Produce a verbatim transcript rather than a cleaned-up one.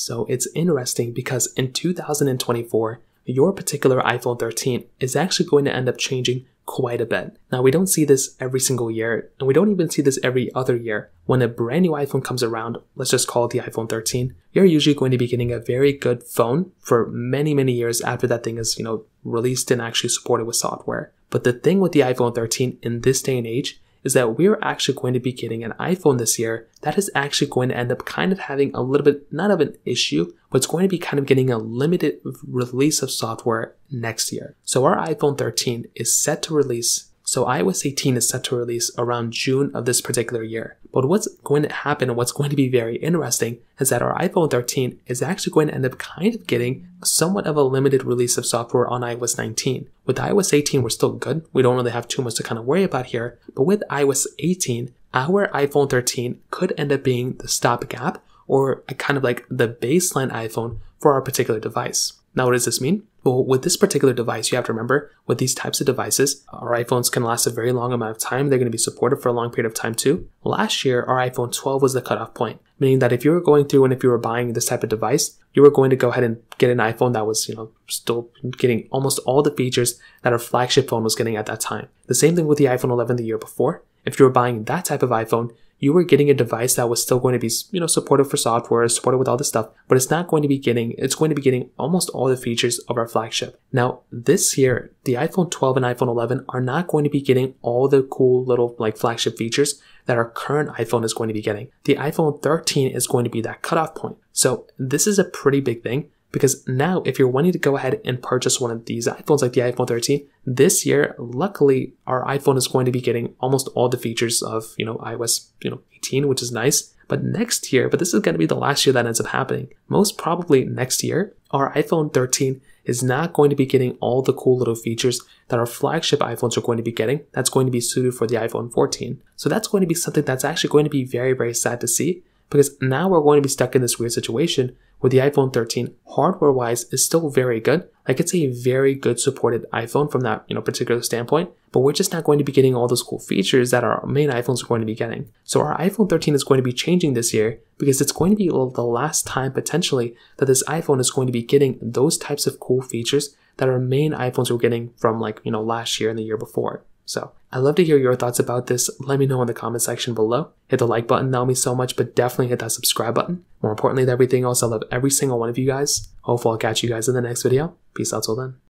So it's interesting because in two thousand twenty-four, your particular iPhone thirteen is actually going to end up changing quite a bit. Now, we don't see this every single year, and we don't even see this every other year. When a brand new iPhone comes around, let's just call it the iPhone thirteen, you're usually going to be getting a very good phone for many, many years after that thing is, you know, released and actually supported with software. But the thing with the iPhone thirteen in this day and age is that we're actually going to be getting an iPhone this year that is actually going to end up kind of having a little bit, not of an issue, but it's going to be kind of getting a limited release of software next year. So our iPhone thirteen is set to release, so iOS eighteen is set to release around June of this particular year. But what's going to happen and what's going to be very interesting is that our iPhone thirteen is actually going to end up kind of getting somewhat of a limited release of software on iOS nineteen. With iOS eighteen, we're still good. We don't really have too much to kind of worry about here. But with iOS eighteen, our iPhone thirteen could end up being the stopgap or a kind of like the baseline iPhone for our particular device. Now, what does this mean? Well, with this particular device, you have to remember, with these types of devices, our iPhones can last a very long amount of time. They're going to be supported for a long period of time too. Last year, our iPhone twelve was the cutoff point, meaning that if you were going through and if you were buying this type of device, you were going to go ahead and get an iPhone that was, you know, still getting almost all the features that our flagship phone was getting at that time. The same thing with the iPhone eleven the year before. If you were buying that type of iPhone, you were getting a device that was still going to be, you know, supported for software, supported with all this stuff, but it's not going to be getting, it's going to be getting almost all the features of our flagship. Now, this year, the iPhone twelve and iPhone eleven are not going to be getting all the cool little like flagship features that our current iPhone is going to be getting. The iPhone thirteen is going to be that cutoff point. So this is a pretty big thing, because now if you're wanting to go ahead and purchase one of these iPhones like the iPhone thirteen, this year, luckily, our iPhone is going to be getting almost all the features of, you know, iOS, you know, eighteen, which is nice. But next year, but this is going to be the last year that ends up happening. Most probably next year, our iPhone thirteen is not going to be getting all the cool little features that our flagship iPhones are going to be getting. That's going to be suited for the iPhone fourteen. So that's going to be something that's actually going to be very, very sad to see, because now we're going to be stuck in this weird situation where the iPhone thirteen hardware-wise is still very good. Like, it's a very good supported iPhone from that, you know, particular standpoint, but we're just not going to be getting all those cool features that our main iPhones are going to be getting. So our iPhone thirteen is going to be changing this year, because it's going to be the last time potentially that this iPhone is going to be getting those types of cool features that our main iPhones were getting from, like, you know, last year and the year before. So I'd love to hear your thoughts about this. Let me know in the comment section below. Hit the like button, that would mean so much, but definitely hit that subscribe button. More importantly than everything else, I love every single one of you guys. Hopefully I'll catch you guys in the next video. Peace out till then.